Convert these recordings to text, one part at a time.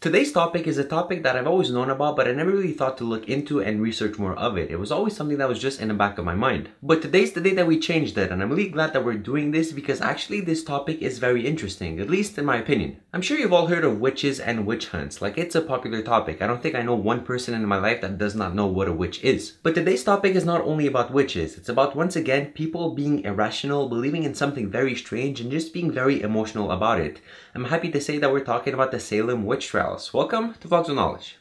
Today's topic is a topic that I've always known about, but I never really thought to look into and research more of it. It was always something that was just in the back of my mind. But today's the day that we changed that, and I'm really glad that we're doing this because actually this topic is very interesting, at least in my opinion. I'm sure you've all heard of witches and witch hunts. Like, it's a popular topic. I don't think I know one person in my life that does not know what a witch is. But today's topic is not only about witches. It's about, once again, people being irrational, believing in something very strange, and just being very emotional about it. I'm happy to say that we're talking about the Salem Witch Trials. Welcome to Vlogs Of Knowledge.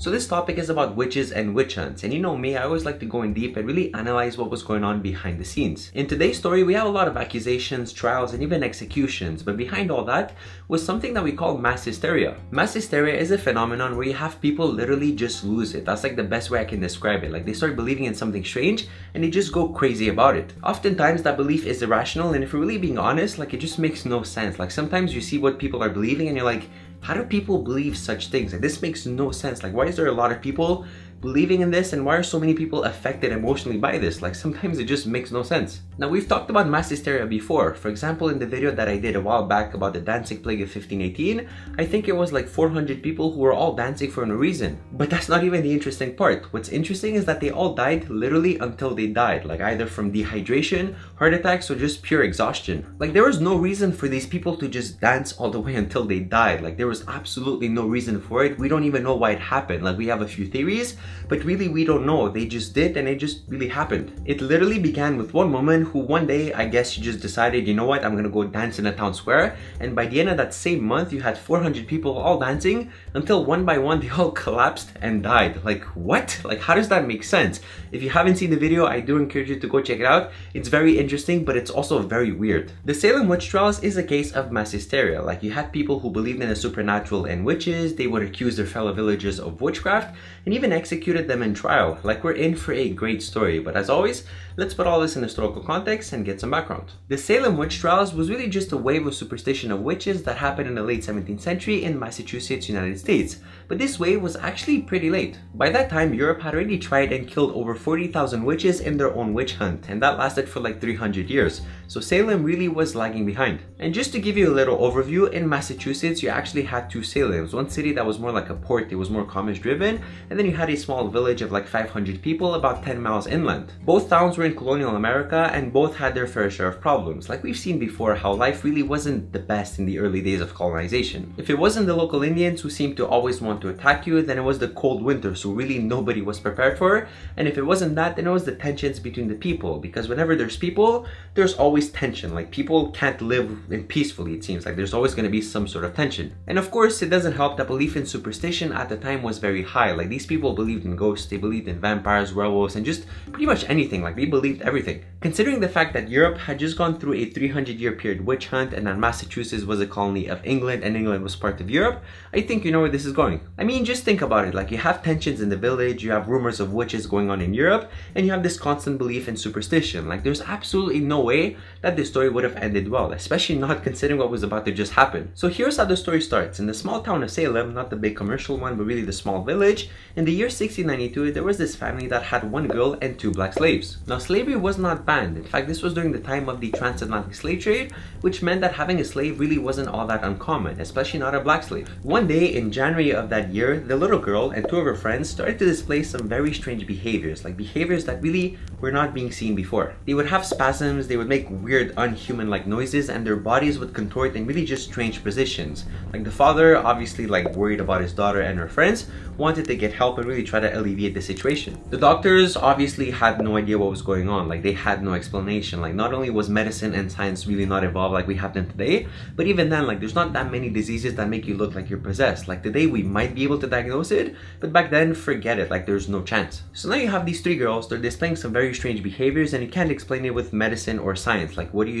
So this topic is about witches and witch hunts, and you know me, I always like to go in deep and really analyze what was going on behind the scenes. In today's story, we have a lot of accusations, trials, and even executions, but behind all that was something that we call mass hysteria. Mass hysteria is a phenomenon where you have people literally just lose it. That's like the best way I can describe it. Like, they start believing in something strange and they just go crazy about it. Oftentimes that belief is irrational, and if you're really being honest, like, it just makes no sense. Like, sometimes you see what people are believing and you're like, how do people believe such things? Like, this makes no sense. Like, why is there a lot of people believing in this, and why are so many people affected emotionally by this? Like, sometimes it just makes no sense. Now, we've talked about mass hysteria before. For example, in the video that I did a while back about the dancing plague of 1518, I think it was like 400 people who were all dancing for no reason. But that's not even the interesting part. What's interesting is that they all died literally until they died, like either from dehydration, heart attacks, or just pure exhaustion. Like, there was no reason for these people to just dance all the way until they died. Like, there was absolutely no reason for it. We don't even know why it happened. Like, we have a few theories, but really we don't know. They just did, and it just really happened. It literally began with one woman who one day, I guess, she just decided, you know what, I'm gonna go dance in a town square, and by the end of that same month you had 400 people all dancing until one by one they all collapsed and died. Like, what? Like, how does that make sense? If you haven't seen the video, I do encourage you to go check it out. It's very interesting, but it's also very weird. The Salem Witch Trials is a case of mass hysteria. Like, you had people who believed in the supernatural and witches. They would accuse their fellow villagers of witchcraft and even executed them in trial. Like, we're in for a great story, but as always, let's put all this in historical context and get some background. The Salem Witch Trials was really just a wave of superstition of witches that happened in the late 17th century in Massachusetts, United States. But this wave was actually pretty late. By that time, Europe had already tried and killed over 40,000 witches in their own witch hunt, and that lasted for like 300 years. So Salem really was lagging behind. And just to give you a little overview, in Massachusetts, you actually had two Salems. One city that was more like a port, it was more commerce driven, and then you had a small village of like 500 people about 10 miles inland. Both towns were in colonial America, and both had their fair share of problems. Like, we've seen before how life really wasn't the best in the early days of colonization. If it wasn't the local Indians who seemed to always want to attack you, then it was the cold winter, so really nobody was prepared for. And if it wasn't that, then it was the tensions between the people, because whenever there's people, there's always tension. Like, people can't live in peacefully, it seems like there's always going to be some sort of tension. And of course, it doesn't help that belief in superstition at the time was very high. Like, these people believed in ghosts, they believed in vampires, werewolves, and just pretty much anything. Like, they believed everything. Considering the fact that Europe had just gone through a 300-year period witch hunt, and that Massachusetts was a colony of England, and England was part of Europe, I think you know where this is going. I mean, just think about it. Like, you have tensions in the village, you have rumors of witches going on in Europe, and you have this constant belief in superstition. Like, there's absolutely no way that this story would have ended well, especially not considering what was about to just happen. So here's how the story starts. In the small town of Salem, not the big commercial one, but really the small village, in the year 1692, there was this family that had one girl and two black slaves. Now, slavery was not banned. In fact, this was during the time of the transatlantic slave trade, which meant that having a slave really wasn't all that uncommon, especially not a black slave. One day in January of that year, the little girl and two of her friends started to display some very strange behaviors, like behaviors that really were not being seen before. They would have spasms, they would make weird, unhuman-like noises, and their bodies would contort in really just strange positions. Like, the father, obviously like worried about his daughter and her friends, wanted to get help and really try to alleviate the situation. The doctors obviously had no idea what was going on. Like, they had no explanation. Like, not only was medicine and science really not evolved like we have them today, but even then, like, there's not that many diseases that make you look like you're possessed. Like, today we might be able to diagnose it, but back then, forget it. Like, there's no chance. So now you have these three girls, they're displaying some very strange behaviors, and you can't explain it with medicine or science. Like, what do?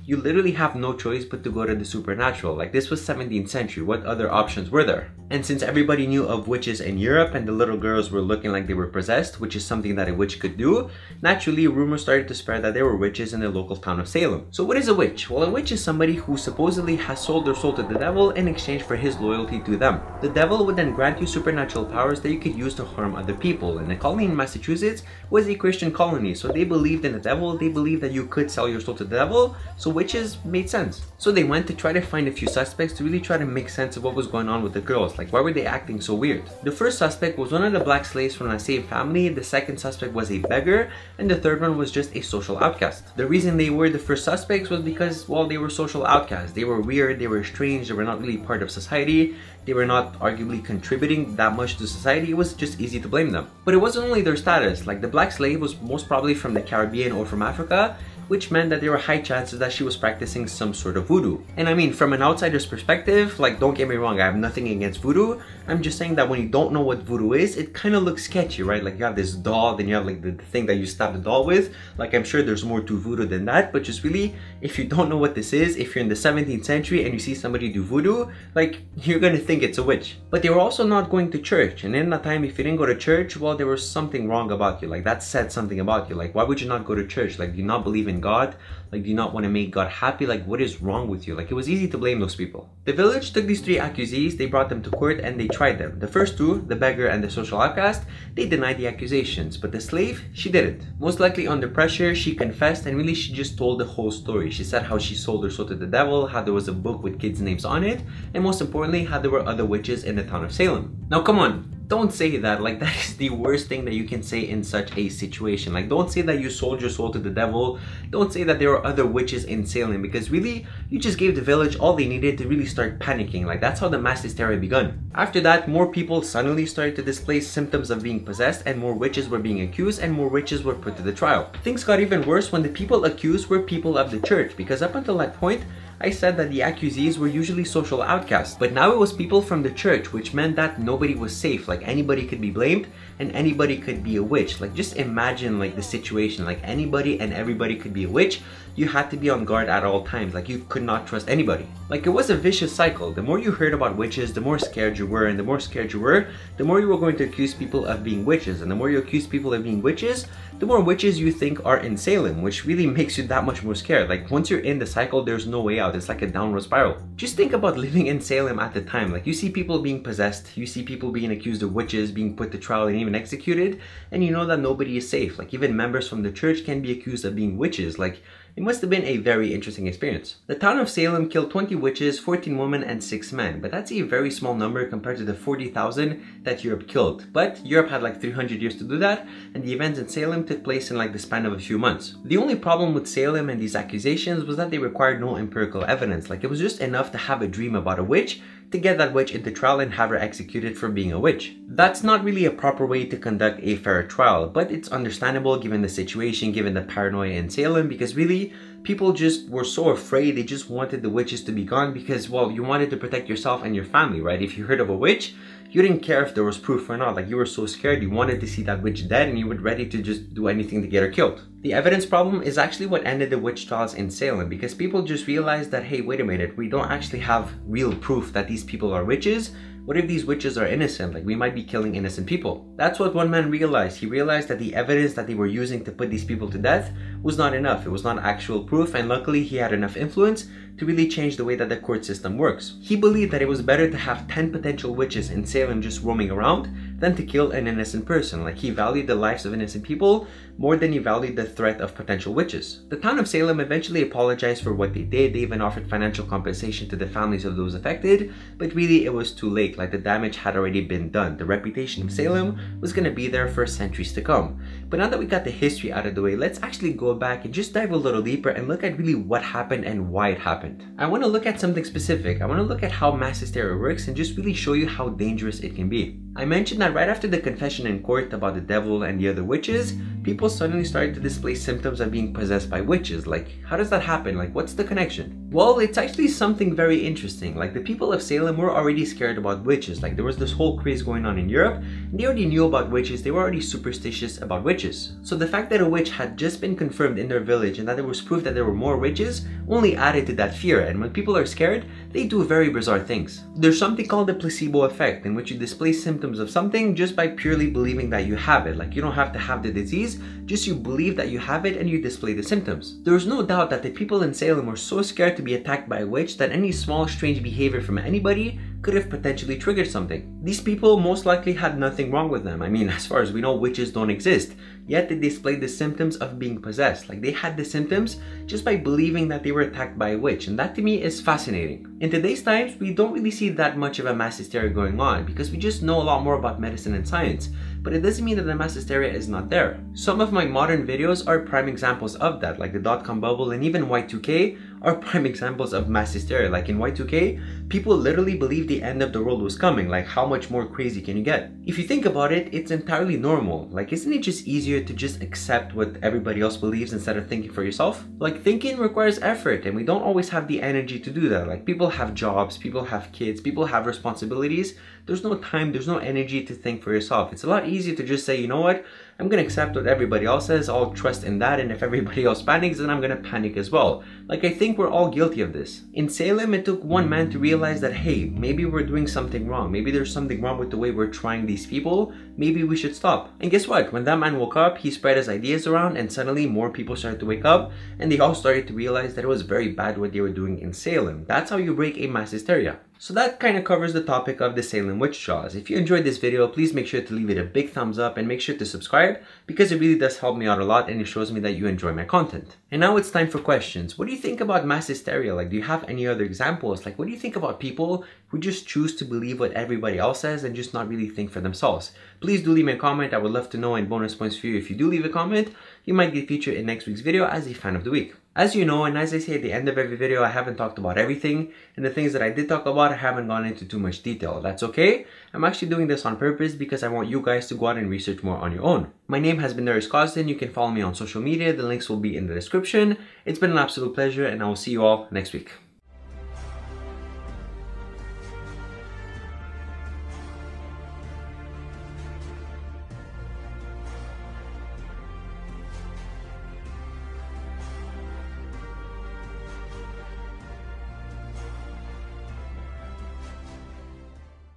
You literally have no choice but to go to the supernatural. Like, this was 17th century. What other options were there? And since everybody knew of witches in Europe, and the little girls were looking like they were possessed, which is something that a witch could do, now Naturally, rumors started to spread that there were witches in the local town of Salem. So what is a witch? Well, a witch is somebody who supposedly has sold their soul to the devil in exchange for his loyalty to them. The devil would then grant you supernatural powers that you could use to harm other people, and the colony in Massachusetts was a Christian colony, so they believed in the devil, they believed that you could sell your soul to the devil, so witches made sense. So they went to try to find a few suspects to really try to make sense of what was going on with the girls, like why were they acting so weird? The first suspect was one of the black slaves from that same family, the second suspect was a beggar, and the third one was just a social outcast. The reason they were the first suspects was because, well, they were social outcasts. They were weird, they were strange, they were not really part of society, they were not arguably contributing that much to society, it was just easy to blame them. But it wasn't only their status, like the black slave was most probably from the Caribbean or from Africa, which meant that there were high chances that she was practicing some sort of voodoo. And I mean, from an outsider's perspective, like, don't get me wrong, I have nothing against voodoo, I'm just saying that when you don't know what voodoo is, it kind of looks sketchy, right? Like you have this doll, then you have like the thing that you stab the doll with, like I'm sure there's more to voodoo than that, but just really, if you don't know what this is, if you're in the 17th century and you see somebody do voodoo, like, you're gonna think it's a witch. But they were also not going to church, and in that time, if you didn't go to church, well, there was something wrong about you, like that said something about you, like why would you not go to church, like do you not believe in God, like do you not want to make God happy, like what is wrong with you? Like it was easy to blame those people. The village took these three accusees, they brought them to court and they tried them. The first two, the beggar and the social outcast, they denied the accusations, but the slave, she didn't. Most likely under pressure, she confessed and really she just told the whole story. She said how she sold her soul to the devil, how there was a book with kids' names on it, and most importantly, how there were other witches in the town of Salem. Now come on. Don't say that, like that is the worst thing that you can say in such a situation. Like don't say that you sold your soul to the devil, don't say that there are other witches in Salem, because really, you just gave the village all they needed to really start panicking. Like that's how the mass hysteria begun. After that, more people suddenly started to display symptoms of being possessed, and more witches were being accused, and more witches were put to the trial. Things got even worse when the people accused were people of the church, because up until that point, I said that the accusees were usually social outcasts, but now it was people from the church, which meant that nobody was safe, like anybody could be blamed and anybody could be a witch. Like just imagine like the situation, like anybody and everybody could be a witch. You had to be on guard at all times, like you could not trust anybody. Like it was a vicious cycle. The more you heard about witches, the more scared you were, and the more scared you were, the more you were going to accuse people of being witches, and the more you accuse people of being witches, the more witches you think are in Salem, which really makes you that much more scared. Like once you're in the cycle, there's no way out. It's like a downward spiral. Just think about living in Salem at the time. Like you see people being possessed, you see people being accused of witches, being put to trial and even executed, and you know that nobody is safe. Like even members from the church can be accused of being witches. Like it must have been a very interesting experience. The town of Salem killed 20 witches, 14 women, and 6 men, but that's a very small number compared to the 40,000 that Europe killed. But Europe had like 300 years to do that, and the events in Salem took place in like the span of a few months. The only problem with Salem and these accusations was that they required no empirical evidence, like it was just enough to have a dream about a witch, to get that witch into trial and have her executed for being a witch. That's not really a proper way to conduct a fair trial, but it's understandable given the situation, given the paranoia in Salem, because really, people just were so afraid, they just wanted the witches to be gone because, well, you wanted to protect yourself and your family, right? If you heard of a witch, you didn't care if there was proof or not, like you were so scared, you wanted to see that witch dead and you were ready to just do anything to get her killed. The evidence problem is actually what ended the witch trials in Salem, because people just realized that, hey, wait a minute, we don't actually have real proof that these people are witches. What if these witches are innocent? Like we might be killing innocent people. That's what one man realized. He realized that the evidence that they were using to put these people to death was not enough. It was not actual proof, and luckily he had enough influence to really change the way that the court system works. He believed that it was better to have 10 potential witches in Salem just roaming around than to kill an innocent person. Like he valued the lives of innocent people more than he valued the threat of potential witches. The town of Salem eventually apologized for what they did. They even offered financial compensation to the families of those affected, but really it was too late. Like the damage had already been done. The reputation of Salem was going to be there for centuries to come. But now that we got the history out of the way, let's actually go back and just dive a little deeper and look at really what happened and why it happened. I want to look at something specific. I want to look at how mass hysteria works and just really show you how dangerous it can be. I mentioned that right after the confession in court about the devil and the other witches, people suddenly started to display symptoms of being possessed by witches. Like, how does that happen? Like, what's the connection? Well, it's actually something very interesting. Like, the people of Salem were already scared about witches. Like, there was this whole craze going on in Europe, and they already knew about witches, they were already superstitious about witches. So the fact that a witch had just been confirmed in their village and that there was proof that there were more witches only added to that fear, and when people are scared, they do very bizarre things. There's something called the placebo effect, in which you display symptoms symptoms of something just by purely believing that you have it. Like, you don't have to have the disease, just you believe that you have it and you display the symptoms. There's no doubt that the people in Salem were so scared to be attacked by a witch that any small strange behavior from anybody could have potentially triggered something. These people most likely had nothing wrong with them. I mean, as far as we know, witches don't exist. Yet they displayed the symptoms of being possessed. Like, they had the symptoms just by believing that they were attacked by a witch. And that to me is fascinating. In today's times, we don't really see that much of a mass hysteria going on because we just know a lot more about medicine and science. But it doesn't mean that the mass hysteria is not there. Some of my modern videos are prime examples of that, like the dot-com bubble and even Y2K are prime examples of mass hysteria. Like in Y2K, people literally believed the end of the world was coming. Like, how much more crazy can you get? If you think about it, it's entirely normal. Like, isn't it just easier to just accept what everybody else believes instead of thinking for yourself? Like, thinking requires effort and we don't always have the energy to do that. Like, people have jobs, people have kids, people have responsibilities. There's no time, there's no energy to think for yourself. It's a lot easier to just say, you know what? I'm gonna accept what everybody else says, I'll trust in that, and if everybody else panics, then I'm gonna panic as well. Like, I think we're all guilty of this. In Salem, it took one man to realize that, hey, maybe we're doing something wrong. Maybe there's something wrong with the way we're trying these people. Maybe we should stop. And guess what? When that man woke up, he spread his ideas around and suddenly more people started to wake up and they all started to realize that it was very bad what they were doing in Salem. That's how you break a mass hysteria. So that kind of covers the topic of the Salem Witch Trials. If you enjoyed this video, please make sure to leave it a big thumbs up and make sure to subscribe because it really does help me out a lot and it shows me that you enjoy my content. And now it's time for questions. What do you think about mass hysteria? Like, do you have any other examples? Like, what do you think about people who just choose to believe what everybody else says and just not really think for themselves? Please do leave me a comment. I would love to know, and bonus points for you if you do leave a comment. You might get featured in next week's video as a fan of the week. As you know, and as I say at the end of every video, I haven't talked about everything, and the things that I did talk about, I haven't gone into too much detail. That's okay. I'm actually doing this on purpose because I want you guys to go out and research more on your own. My name has been Darius Cosden. You can follow me on social media. The links will be in the description. It's been an absolute pleasure, and I will see you all next week.